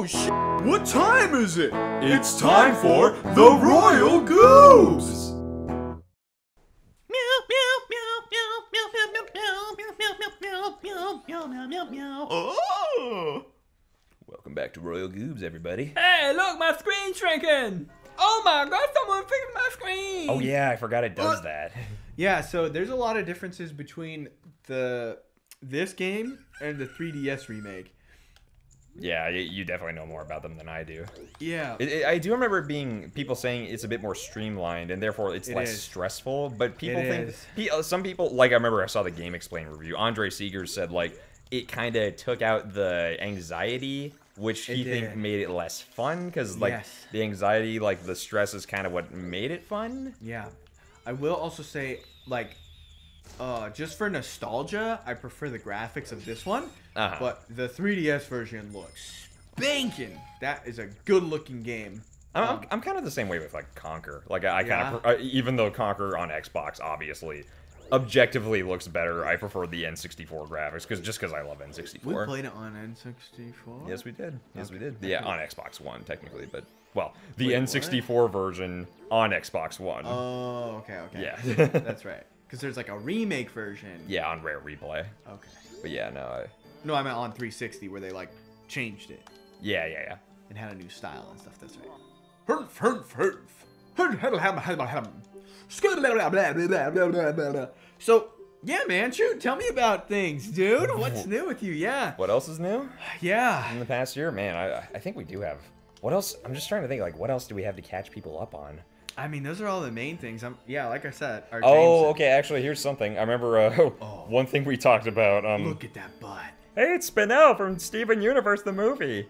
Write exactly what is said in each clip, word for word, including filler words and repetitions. Oh shit! What time is it? It's time for the Royal Goobs! Meow, meow, meow, meow, meow, meow, meow, meow, meow, meow, meow, meow, meow, meow. Oh! Welcome back to Royal Goobs, everybody. Hey, look, my screen's shrinking! Oh my god, someone fixed my screen! Oh yeah, I forgot it does uh, that. Yeah, so there's a lot of differences between the this game and the three D S remake. Yeah, you definitely know more about them than I do. Yeah. It, it, I do remember being people saying it's a bit more streamlined and therefore it's it less is. stressful, but people it think... He, uh, some people... Like, I remember I saw the GameXplain review. Andre Seeger said, like, it kind of took out the anxiety, which it he did. think made it less fun, because, like, yes. the anxiety, like, the stress is kind of what made it fun. Yeah. I will also say, like... Uh, just for nostalgia, I prefer the graphics of this one, uh-huh. but the three D S version looks spanking. That is a good-looking game. I'm, um, I'm kind of the same way with like Conker. Like I, I yeah. kind of, even though Conker on Xbox obviously objectively looks better, I prefer the N sixty-four graphics because just because I love N sixty-four. We played it on N sixty-four. Yes, we did. Yes, okay. we did. Yeah, on Xbox One technically, but. Well, the Wait, N sixty-four what? version on Xbox One. Oh, okay, okay. Yeah, that's right. Because there's like a remake version. Yeah, on Rare Replay. Okay. But yeah, no. I... No, I meant on three sixty where they like changed it. Yeah, yeah, yeah. And had a new style and stuff. That's right. Herf, herf, herf. So, yeah, man. Shoot, tell me about things, dude. What's new with you? Yeah. What else is new? Yeah. In the past year, man, I, I think we do have. What else? I'm just trying to think, like, what else do we have to catch people up on? I mean, those are all the main things. I'm, yeah, like I said. Our oh, James okay. And... Actually, here's something. I remember uh, oh, one thing we talked about. Um, Look at that butt. Hey, it's Spinel from Steven Universe, the movie.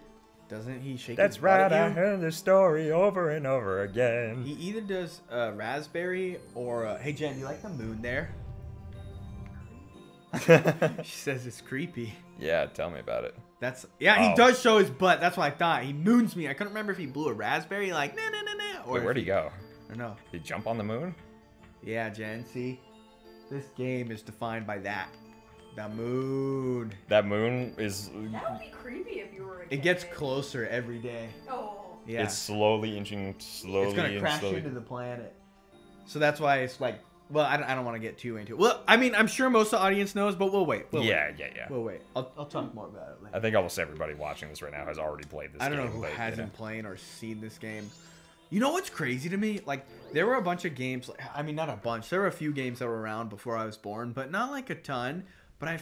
Doesn't he shake That's his right, butt at you? I heard the story over and over again. He either does uh, raspberry or... Uh, hey, Jen, you like the moon there? She says it's creepy. Yeah, tell me about it. That's yeah. He oh. does show his butt. That's what I thought. He moons me. I couldn't remember if he blew a raspberry like nah nah nah nah. Or Wait, where'd he go? I don't know. Did he jump on the moon? Yeah, Jen. See, this game is defined by that. The moon. That moon is. That would be creepy if you were. A it kid. gets closer every day. Oh. Yeah. It's slowly inching, slowly. It's gonna crash slowly. into the planet. So that's why it's like. Well, I don't, I don't want to get too into it. Well, I mean, I'm sure most of the audience knows, but we'll wait. We'll yeah, wait. yeah, yeah. We'll wait. I'll, I'll talk more about it later. I think almost everybody watching this right now has already played this game. I don't game, know who but, hasn't you know. played or seen this game. You know what's crazy to me? Like, there were a bunch of games. Like, I mean, not a bunch. There were a few games that were around before I was born, but not like a ton. But I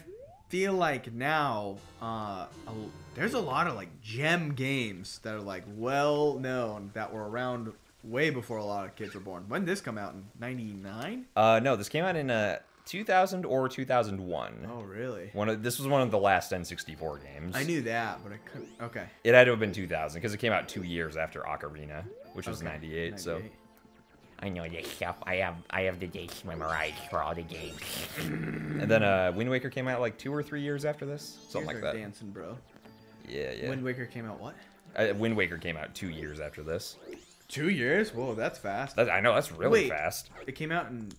feel like now uh, a, there's a lot of, like, gem games that are, like, well-known that were around way before a lot of kids were born. When did this come out, in ninety-nine? Uh, no, this came out in uh, two thousand or two thousand one. Oh, really? One of, this was one of the last N sixty-four games. I knew that, but I couldn't. Okay. It had to have been two thousand, because it came out two years after Ocarina, which was okay. ninety-eight, ninety-eight, so... I know this stuff. I have I have the dates memorized for all the games. And then uh, Wind Waker came out like two or three years after this? Something Here's like that. dancing, bro. Yeah, yeah. Wind Waker came out what? Uh, Wind Waker came out two years after this. Two years? Whoa, that's fast. That's, I know, that's really Wait, fast. It came out in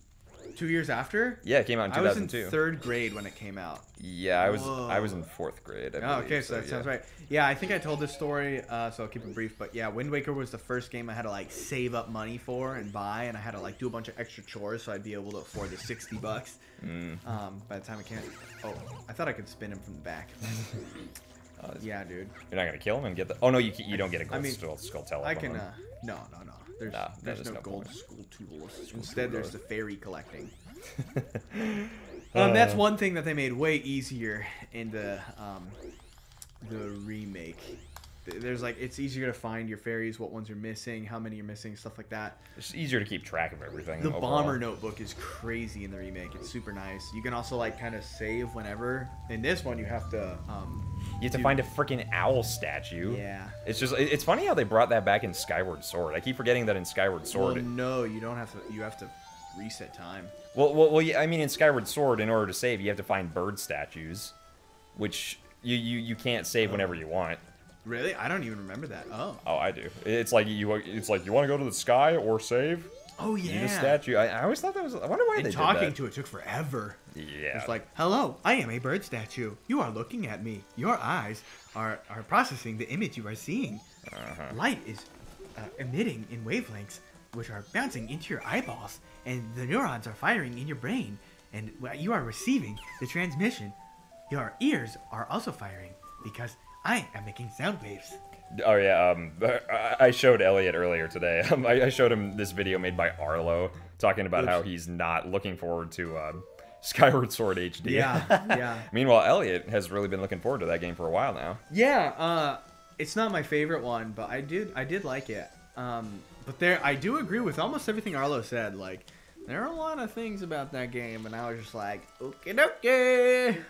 two years after? Yeah, it came out in two thousand two. I was in third grade when it came out. Yeah, I was Whoa. I was in fourth grade. I believe, oh, okay, so that yeah. sounds right. Yeah, I think I told this story, uh, so I'll keep it brief. But yeah, Wind Waker was the first game I had to like save up money for and buy, and I had to like do a bunch of extra chores so I'd be able to afford the sixty bucks. Mm. Um, by the time I came, oh, I thought I could spin him from the back. Oh, yeah, dude. You're not gonna kill him and get the. Oh no, you you don't get a gold I mean, skull, skull tell. I can. Uh, no, no, no. There's nah, there's no, no gold skull tools. Instead, there's the fairy collecting. um, uh, that's one thing that they made way easier in the um, the remake. There's like it's easier to find your fairies, what ones are missing, how many you're missing, stuff like that. It's easier to keep track of everything. The overall. bomber notebook is crazy in the remake. It's super nice. You can also like kind of save whenever. In this one, you have to um, you have to do... find a freaking owl statue. Yeah. It's just it's funny how they brought that back in Skyward Sword. I keep forgetting that in Skyward Sword. Well, no, you don't have to. You have to reset time. Well, well, well. Yeah, I mean, in Skyward Sword, in order to save, you have to find bird statues, which you you you can't save whenever you want. Really? I don't even remember that. Oh. Oh, I do. It's like you. It's like you want to go to the sky or save. Oh yeah, need a statue. I, I always thought that was. I wonder why and they talking did that. to it took forever. Yeah, it's like, hello, I am a bird statue. You are looking at me. Your eyes are are processing the image you are seeing. Uh-huh. Light is uh, emitting in wavelengths, which are bouncing into your eyeballs, and the neurons are firing in your brain, and you are receiving the transmission. Your ears are also firing because I am making sound waves. Oh yeah, um, I showed Elliot earlier today. Um, I, I showed him this video made by Arlo talking about Oops. how he's not looking forward to uh, Skyward Sword H D. Yeah, yeah. Meanwhile, Elliot has really been looking forward to that game for a while now. Yeah, uh, it's not my favorite one, but I did, I did like it. Um, but there, I do agree with almost everything Arlo said. Like, there are a lot of things about that game, and I was just like, okie dokie.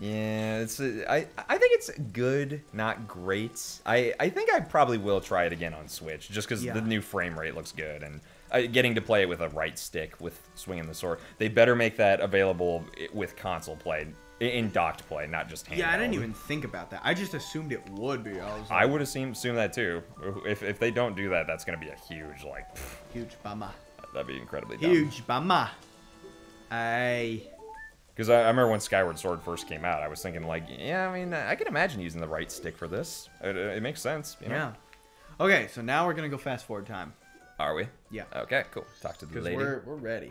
Yeah, it's. Uh, I I think it's good, not great. I I think I probably will try it again on Switch just because yeah. the new frame rate looks good and uh, getting to play it with a right stick with swinging the sword. They better make that available with console play in docked play, not just handheld. Yeah, I didn't even think about that. I just assumed it would be. I, like, I would assume assume that too. If if they don't do that, that's gonna be a huge like. Pfft. Huge bummer. That'd be incredibly dumb. Huge bummer. I. Because I, I remember when Skyward Sword first came out, I was thinking like, yeah, I mean, I can imagine using the right stick for this. It, it makes sense, you know? Yeah. Okay, so now we're gonna go fast forward time. Are we? Yeah. Okay, cool. Talk to the lady. We're we're ready.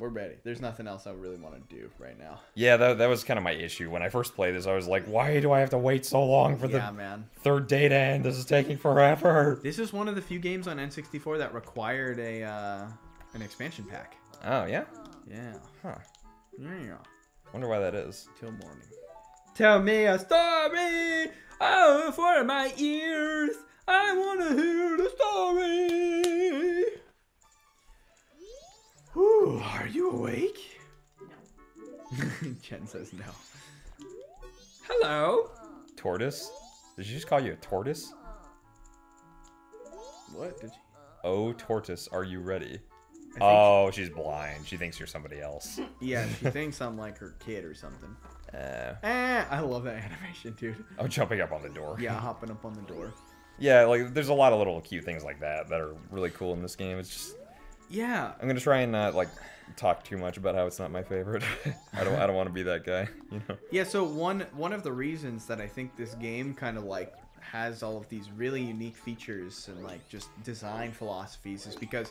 We're ready. There's nothing else I really want to do right now. Yeah, that, that was kind of my issue when I first played this. I was like, why do I have to wait so long for yeah, the man. third day to end? This is taking forever. This is one of the few games on N sixty-four that required a uh, an expansion pack. Oh yeah. Yeah. Huh. Yeah. Wonder why that is. Till morning. Tell me a story. Oh, for my ears, I wanna hear the story. Whew, are you awake? No. Jen says no. Hello. Tortoise? Did she just call you a tortoise? What did she? Oh, tortoise, are you ready? Oh, she... she's blind. She thinks you're somebody else. Yeah, she thinks I'm like her kid or something. Uh, eh, I love that animation, dude. Oh, jumping up on the door. Yeah, hopping up on the door. Yeah, like there's a lot of little cute things like that that are really cool in this game. It's just. Yeah. I'm gonna try and not like talk too much about how it's not my favorite. I don't. I don't want to be that guy. You know. Yeah. So one one of the reasons that I think this game kind of like has all of these really unique features and like just design philosophies is because.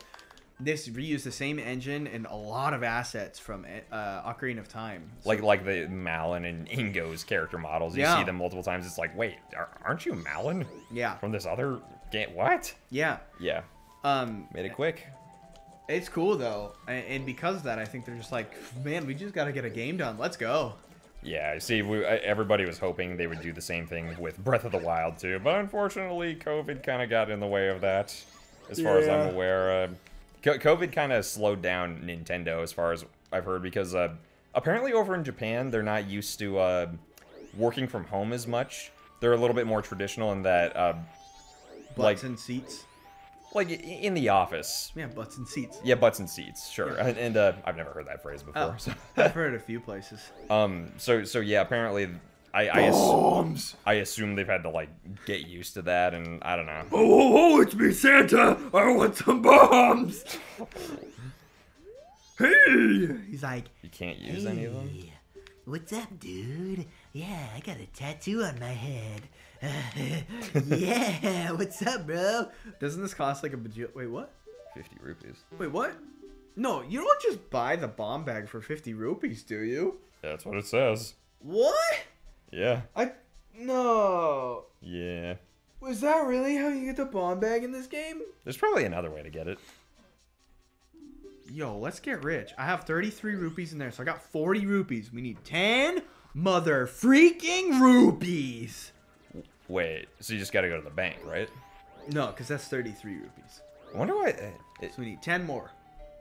This reused the same engine and a lot of assets from uh, Ocarina of Time. So. Like like the Malin and Ingo's character models. You yeah. see them multiple times. It's like, wait, aren't you Malin? Yeah. From this other game? What? Yeah. Yeah. Um, Made it quick. It's cool, though. And because of that, I think they're just like, man, we just got to get a game done. Let's go. Yeah, see, we, everybody was hoping they would do the same thing with Breath of the Wild, too. But unfortunately, COVID kind of got in the way of that, as far yeah. as I'm aware. Uh, COVID kind of slowed down Nintendo, as far as I've heard, because uh, apparently over in Japan, they're not used to uh, working from home as much. They're a little bit more traditional in that... Uh, butts like, and seats? Like, in the office. Yeah, butts and seats. Yeah, butts and seats, sure. Yeah. And, and uh, I've never heard that phrase before. Oh, so. I've heard it a few places. Um. So, so yeah, apparently... I, I, assume, I assume they've had to, like, get used to that, and I don't know. Oh, oh, oh, it's me, Santa! I want some bombs! Hey! He's like, you can't use hey, any of them? What's up, dude? Yeah, I got a tattoo on my head. Uh, yeah, what's up, bro? Doesn't this cost, like, a bajillion? Wait, what? fifty rupees. Wait, what? No, you don't just buy the bomb bag for fifty rupees, do you? Yeah, that's what it says. What? Yeah. I no. Yeah. Was that really how you get the bomb bag in this game? There's probably another way to get it. Yo, let's get rich. I have thirty-three rupees in there, so I got forty rupees. We need ten mother freaking rupees. Wait, so you just gotta go to the bank, right? No, because that's thirty-three rupees. I wonder why. It, it, so we need ten more.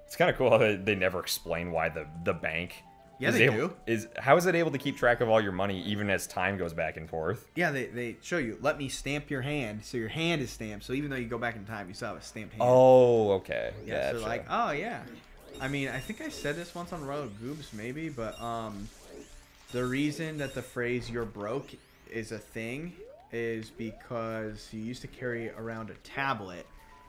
It's kind of cool how they, they never explain why the the bank. Yeah, is they able, do. Is, how is it able to keep track of all your money even as time goes back and forth? Yeah, they, they show you. Let me stamp your hand. So your hand is stamped. So even though you go back in time, you still have a stamped hand. Oh, okay. Yeah, gotcha. So like, oh, yeah. I mean, I think I said this once on Royal Goobs maybe, but um, the reason that the phrase you're broke is a thing is because you used to carry around a tablet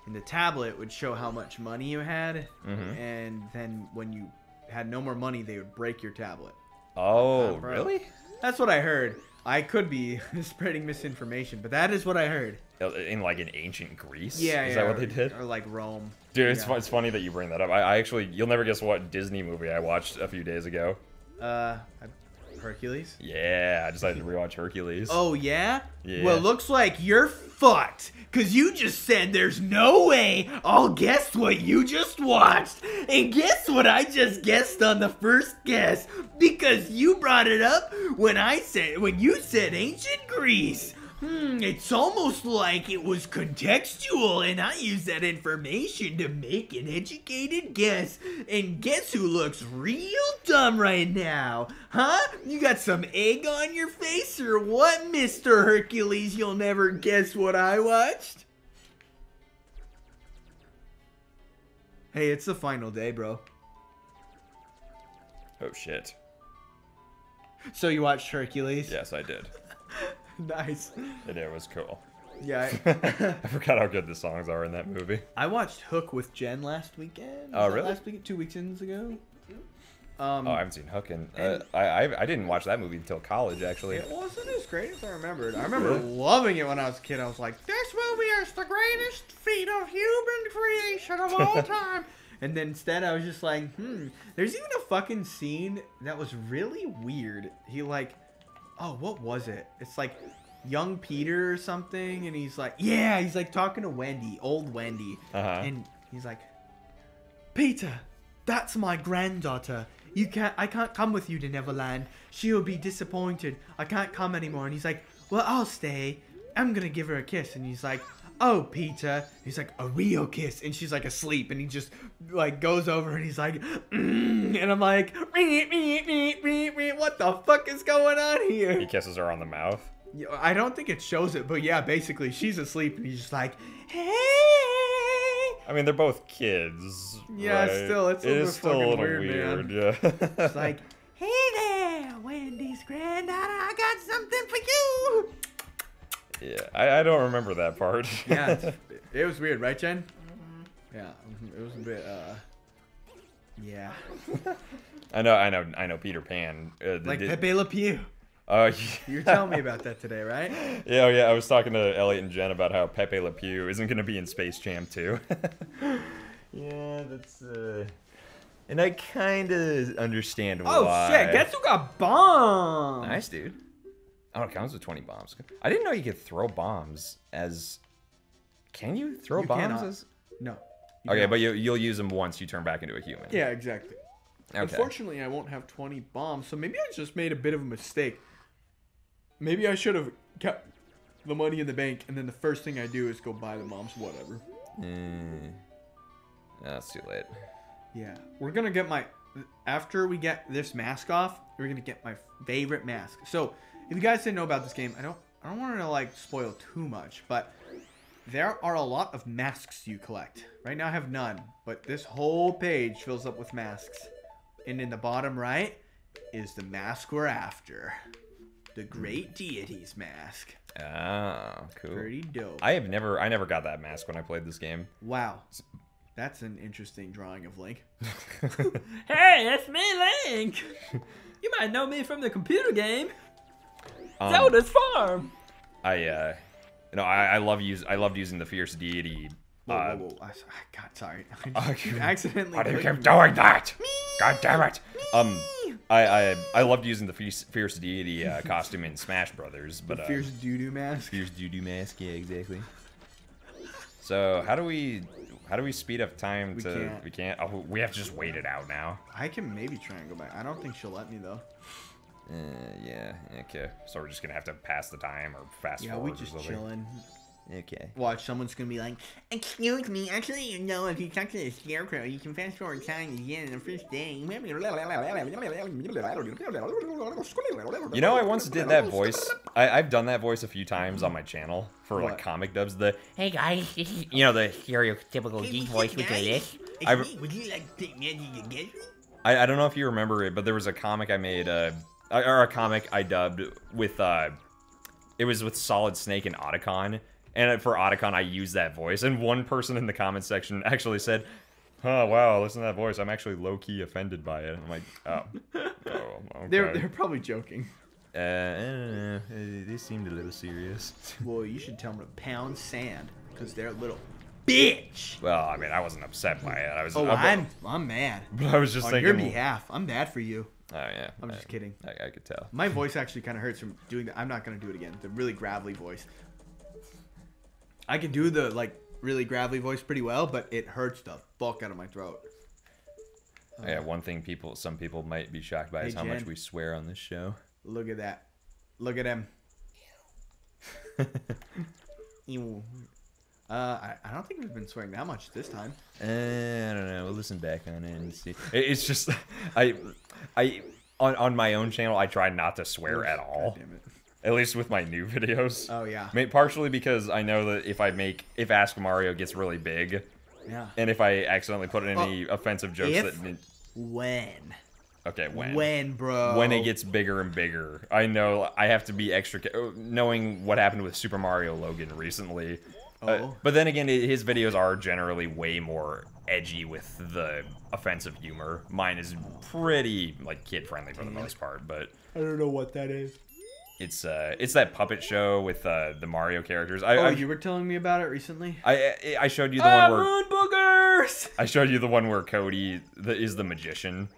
in the tablet would show how much money you had, mm-hmm. and then when you had no more money, they would break your tablet. Oh, really? That's what I heard. I could be spreading misinformation, but that is what I heard. In, like, in ancient Greece? Yeah, Is yeah, that what they did? Or, like, Rome. Dude, it's, yeah. fun, it's funny that you bring that up. I, I actually, you'll never guess what Disney movie I watched a few days ago. Uh, Hercules? Yeah, I decided to rewatch Hercules. Oh, yeah? Yeah. Well, it looks like you're fucked, because you just said there's no way I'll guess what you just watched. And guess what I just guessed on the first guess? Because you brought it up when I said, when you said ancient Greece. Hmm, it's almost like it was contextual, and I used that information to make an educated guess. And guess who looks real dumb right now? Huh? You got some egg on your face or what, Mister Hercules? You'll never guess what I watched. Hey, it's the final day, bro. Oh, shit. So you watched Hercules? Yes, I did. Nice. It, it was cool. Yeah. I, I forgot how good the songs are in that movie. I watched Hook with Jen last weekend. Oh, uh, really? Last weekend, two weekends ago. Um, oh, I haven't seen Hook in. Uh, I, I I didn't watch that movie until college, actually. It wasn't as great as I remembered. I remember loving it when I was a kid. I was like, this movie is the greatest feat of human creation of all time. And then instead, I was just like, hmm. There's even a fucking scene that was really weird. He like. Oh, what was it? It's like young Peter or something, and he's like, yeah, he's like talking to Wendy, old Wendy. Uh-huh. And he's like, Peter, that's my granddaughter. You can't, I can't come with you to Neverland. She'll be disappointed. I can't come anymore. And he's like, well, I'll stay. I'm going to give her a kiss. And he's like, oh, Peter. He's like, a real kiss. And she's like asleep. And he just like goes over and he's like, mm. And I'm like, meep, meep, meep, meep, meep. What the fuck is going on here? He kisses her on the mouth. I don't think it shows it, but yeah, basically she's asleep and he's just like, hey. I mean, they're both kids. Yeah, right? Still, it's a it little is still a little weird, weird man. Yeah. It's like, hey there, Wendy's granddaughter, I got something for you. Yeah, I, I don't remember that part. Yeah, it's, it was weird, right, Jen? Yeah, it was a bit, uh... yeah. I know, I know, I know Peter Pan. Uh, like did, Pepe Le Pew. Oh, yeah. You were telling me about that today, right? Yeah, oh, yeah, I was talking to Elliot and Jen about how Pepe Le Pew isn't going to be in Space Jam two. Yeah, that's, uh... and I kind of understand oh, why. Oh, shit, guess who got bombed? Nice, dude. Oh, it comes with twenty bombs. I didn't know you could throw bombs as... Can you throw you bombs cannot. as... No. Okay, cannot. But you, you'll use them once you turn back into a human. Yeah, exactly. Okay. Unfortunately, I won't have twenty bombs, so maybe I just made a bit of a mistake. Maybe I should have kept the money in the bank, and then the first thing I do is go buy the bombs, whatever. Mm. No, that's too late. Yeah. We're going to get my... After we get this mask off, we're going to get my favorite mask. So... If you guys didn't know about this game, I don't I don't want to like spoil too much, but there are a lot of masks you collect. Right now I have none, but this whole page fills up with masks. And in the bottom right is the mask we're after. The Great Deity's mask. Oh, cool. Pretty dope. I have never I never got that mask when I played this game. Wow. That's an interesting drawing of Link. Hey, that's me, Link! You might know me from the computer game. Um, Zelda's farm. I uh, no, I, I love use. I loved using the fierce deity. Whoa, uh, whoa, whoa. I, God, sorry. I just, uh, accidentally. Why do you keep doing that? Me, God damn it! Me. Um, I I I loved using the fierce, fierce deity uh, costume in Smash Brothers, but the fierce uh, doo doo mask. Fierce doo doo mask. Yeah, exactly. So how do we how do we speed up time? We to can't. We can't. Oh, we have to just wait it out now. I can maybe try and go back. I don't think she'll let me though. Uh, yeah, okay. So we're just gonna have to pass the time or fast yeah, forward. Yeah, we just chilling. Okay. Watch, someone's gonna be like, excuse me, actually, you know, if you talk to the scarecrow, you can fast forward time again in the first day. You know, I once did that voice. I, I've done that voice a few times on my channel for what? Like comic dubs. The, hey guys, you know, the stereotypical geek voice we did this. Would you like to take magic again? I don't know if you remember it, but there was a comic I made, uh, or a comic I dubbed with, uh, it was with Solid Snake and Otacon, And for Otacon, I used that voice. And one person in the comment section actually said, oh, wow, listen to that voice. I'm actually low-key offended by it. I'm like, oh, oh okay. They're, they're probably joking. Uh, I don't know. They seemed a little serious. Well, you should tell them to pound sand, because they're a little bitch. Well, I mean, I wasn't upset by it. I was. Oh, I'm, I'm mad. But I was just on thinking. On your behalf, I'm bad for you. Oh, yeah. I'm I, just kidding. I, I could tell. My voice actually kind of hurts from doing that. I'm not going to do it again. The really gravelly voice. I can do the, like, really gravelly voice pretty well, but it hurts the fuck out of my throat. Oh, yeah, one thing people, some people might be shocked by hey, is how Jen. much we swear on this show. Look at that. Look at him. Ew. Ew. Uh, I, I don't think we've been swearing that much this time. Uh, I don't know. We'll listen back on it and see. It's just, I, I, on, on my own channel, I try not to swear at all. God damn it. At least with my new videos. Oh, yeah. Partially because I know that if I make... If Ask Mario gets really big... Yeah. And if I accidentally put in any oh, offensive jokes if, that... When? Okay, when? When, bro? When it gets bigger and bigger. I know I have to be extra... Knowing what happened with Super Mario Logan recently. Oh. Uh, but then again, his videos are generally way more edgy with the offensive humor. Mine is pretty, like, kid-friendly for the most part, but... I don't know what that is. It's uh, it's that puppet show with uh, the Mario characters. I, oh, I've, you were telling me about it recently. I I showed you the ah, one where moon boogers. I showed you the one where Cody the, is the magician.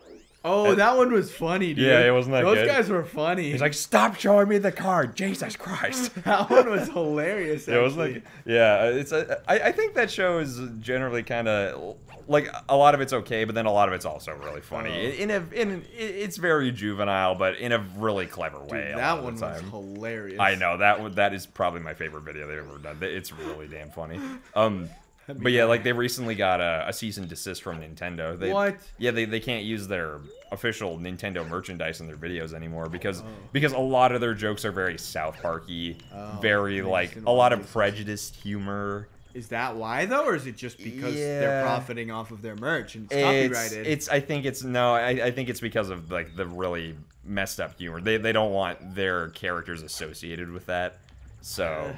Oh, and, that one was funny, dude. Yeah, it wasn't that Those good. Those guys were funny. He's like, stop showing me the card, Jesus Christ. That one was hilarious. It was like, yeah, it's a, I, I think that show is generally kind of like a lot of it's okay, but then a lot of it's also really funny. Oh. In a, in an, it's very juvenile, but in a really clever way. Dude, that one was hilarious. I know that one. That is probably my favorite video they've ever done. It's really damn funny. Um. But yeah, like they recently got a, a cease and desist from Nintendo. They, what? Yeah, they, they can't use their official Nintendo merchandise in their videos anymore because oh. because a lot of their jokes are very South Park-y, oh, very like a lot of prejudiced humor. Is that why though, or is it just because yeah. they're profiting off of their merch and it's, it's copyrighted? It's I think it's no, I, I think it's because of like the really messed up humor. They they don't want their characters associated with that, so. Yeah.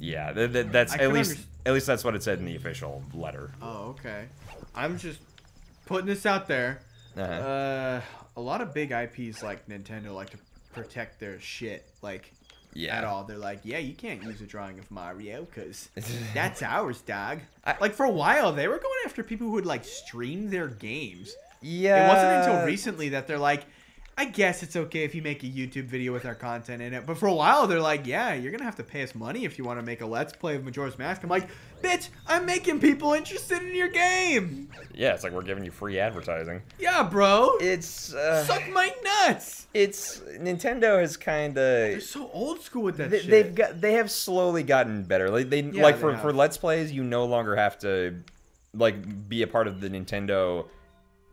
Yeah, th th that's at least understand. at least that's what it said in the official letter. Oh, okay. I'm just putting this out there. Uh-huh. uh, a lot of big I Ps like Nintendo like to protect their shit, like yeah. at all. They're like, yeah, you can't use a drawing of Mario because that's ours, dog. I, like for a while, they were going after people who would like stream their games. Yeah. It wasn't until recently that they're like, I guess it's okay if you make a YouTube video with our content in it. But for a while, they're like, yeah, you're going to have to pay us money if you want to make a Let's Play of Majora's Mask. I'm like, bitch, I'm making people interested in your game. Yeah, it's like we're giving you free advertising. Yeah, bro. It's... Uh, suck my nuts. It's... Nintendo has kind of... They're so old school with that they, shit. They've got, they have slowly gotten better. Like, they, yeah, like they for, for Let's Plays, you no longer have to like be a part of the Nintendo...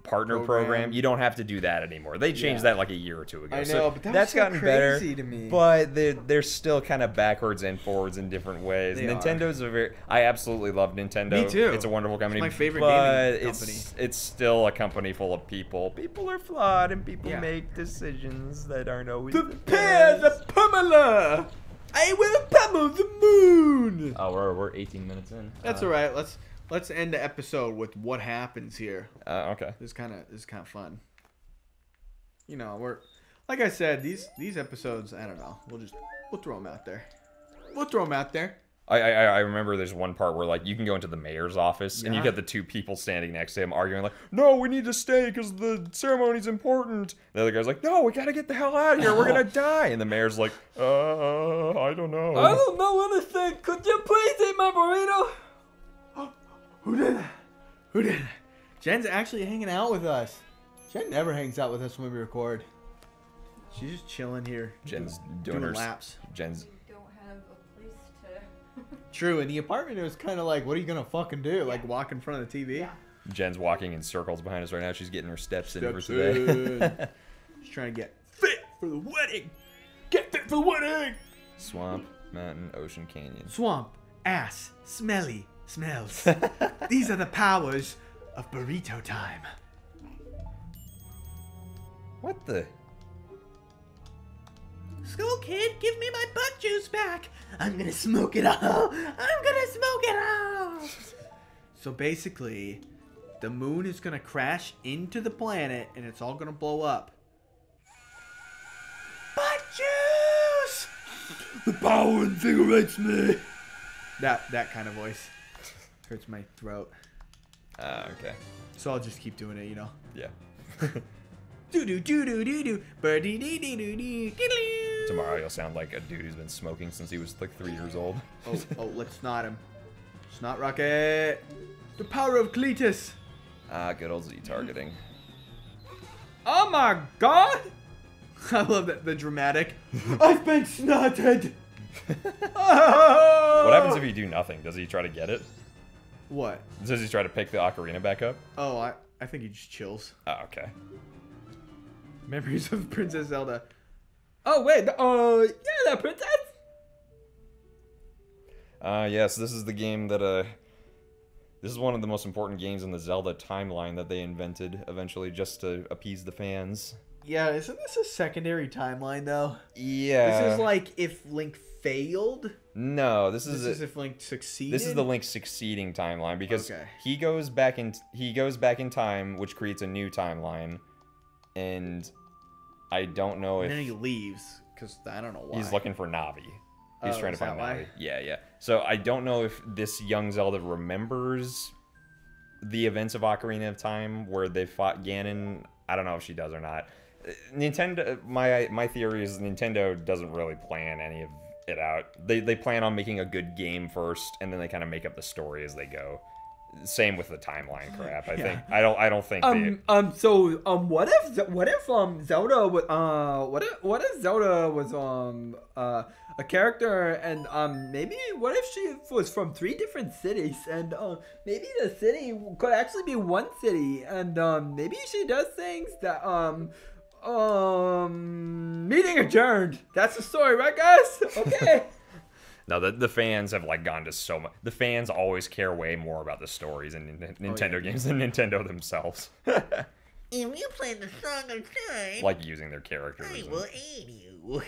partner program. program you don't have to do that anymore. They changed yeah. that like a year or two ago. I know, so but that that's so gotten crazy better to me. But they're, they're still kind of backwards and forwards in different ways. They Nintendo's are. a very I absolutely love Nintendo. Me too. It's a wonderful company. It's my favorite but gaming company. It's, it's still a company full of people. People are flawed and people yeah. make decisions that aren't always the, the pear, the pummeler. I will pummel the moon. Oh, we're, we're eighteen minutes in. That's uh, all right. Let's Let's end the episode with what happens here. Uh, okay. This kind of this kind of fun. You know, we're like I said, these these episodes. I don't know. We'll just we'll throw them out there. We'll throw them out there. I I, I remember there's one part where like you can go into the mayor's office yeah. and you got the two people standing next to him arguing like, no, we need to stay because the ceremony's important. The other guy's like, no, we gotta get the hell out of here. We're gonna die. And the mayor's like, uh, I don't know. I don't know anything. Could you please eat my burrito? Who did that? Who did that? Jen's actually hanging out with us. Jen never hangs out with us when we record. She's just chilling here. Jen's doing, doing her laps. Jen's. You don't have a place to. True. In the apartment, it was kind of like, what are you gonna fucking do? Yeah. Like walk in front of the T V? Yeah. Jen's walking in circles behind us right now. She's getting her steps, steps in for today. She's trying to get fit for the wedding. Get fit for the wedding. Swamp, mountain, ocean, canyon. Swamp, ass, smelly. Smells. These are the powers of burrito time. What the? School kid, give me my butt juice back. I'm gonna smoke it all. I'm gonna smoke it all. So basically, the moon is gonna crash into the planet and it's all gonna blow up. Butt juice! The power invigorates me. That that kind of voice. Hurts my throat. Ah, uh, okay. So I'll just keep doing it, you know? Yeah. Do do do do do do birdie dee dee doo dee. Tomorrow you'll sound like a dude who's been smoking since he was like three years old. oh, oh, let's snot him. Snot rocket. The power of Cletus. Ah, good old Z targeting. Oh my god! I love that the dramatic. I've been snotted. Oh! What happens if you do nothing? Does he try to get it? What? Does he try to pick the ocarina back up? Oh, I I think he just chills. Oh, okay. Memories of Princess Zelda. Oh wait, oh uh, yeah, that princess. Uh, yes, yeah, so this is the game that uh, this is one of the most important games in the Zelda timeline that they invented eventually just to appease the fans. Yeah, isn't this a secondary timeline though? Yeah. This is like if Link failed. No, this is this is if Link succeeded. This is the Link succeeding timeline because okay. he goes back in he goes back in time, which creates a new timeline. And I don't know if... And then he leaves, because I don't know why. He's looking for Navi. He's oh, trying to find Navi. Why? Yeah, yeah. So I don't know if this young Zelda remembers the events of Ocarina of Time, where they fought Ganon. I don't know if she does or not. Nintendo... My my theory is Nintendo doesn't really plan any of it out. They, they plan on making a good game first, and then they kind of make up the story as they go. Same with the timeline crap. I yeah. think I don't. I don't think. Um. They... Um. So. Um. What if? What if? Um. Zelda was. Uh. What if? What if Zelda was um. Uh. A character and um. Maybe. What if she was from three different cities and um. Uh, maybe the city could actually be one city and um. Maybe she does things that um. Um. Meeting adjourned. That's the story, right, guys? Okay. No, the, the fans have, like, gone to so much... The fans always care way more about the stories in N Nintendo oh, yeah. games than Nintendo themselves. If you play the Song of Time... Like, using their characters. I will aid you.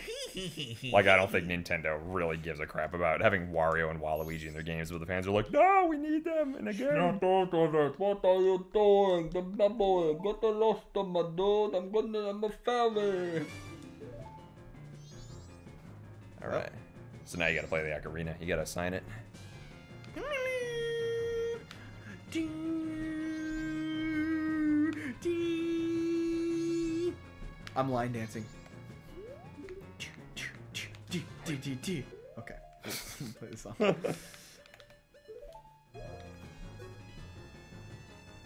Like, I don't think Nintendo really gives a crap about having Wario and Waluigi in their games, but the fans are like, no, we need them in a game. What are you doing? I'm not going to get lost, my dude. I'm going to have a family. All right. So now you gotta play the ocarina. You gotta sign it. I'm line dancing. Okay. Play the song.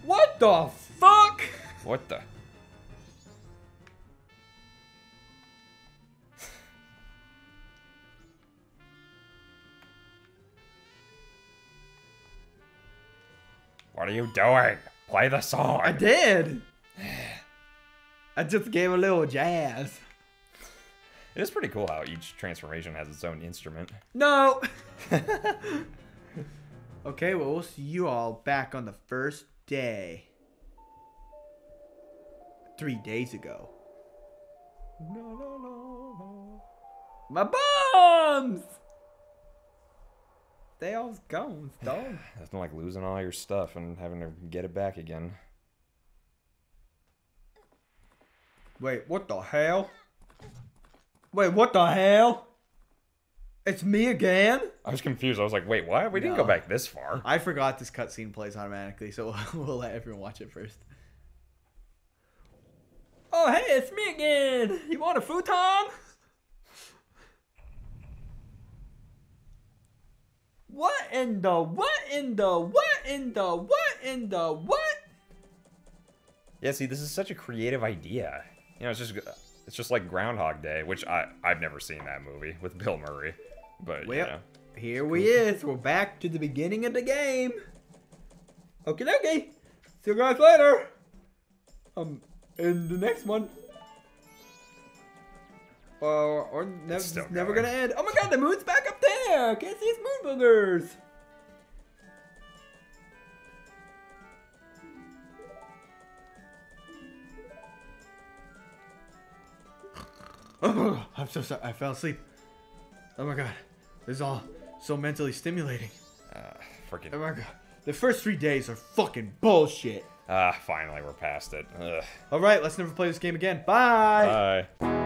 What the fuck? What the? What are you doing? Play the song. I did. I just gave a little jazz. It is pretty cool how each transformation has its own instrument. No. Okay, well, we'll see you all back on the first day. Three days ago. No, no, no, no. My bombs! They all's gone, dog. Nothing like losing all your stuff and having to get it back again. Wait, what the hell? Wait, what the hell? It's me again? I was confused. I was like, wait, what? We no. didn't go back this far. I forgot this cutscene plays automatically, so we'll let everyone watch it first. Oh, hey, it's me again. You want a futon? What in the, what in the, what in the, what in the, what? Yeah, see, this is such a creative idea. You know, it's just, it's just like Groundhog Day, which I, I've never seen that movie with Bill Murray. But, well, you know. Here we is. We're back to the beginning of the game. Okie dokie. See you guys later. Um, in the next one. Uh, or ne it's never never going to end. Oh my god, the moon's back up there! Can't see its moon boogers! Oh, I'm so sorry. I fell asleep. Oh my god. This is all so mentally stimulating. Uh, freaking. Oh my god. The first three days are fucking bullshit. Ah, uh, finally we're past it. Ugh. All right, let's never play this game again. Bye. Bye.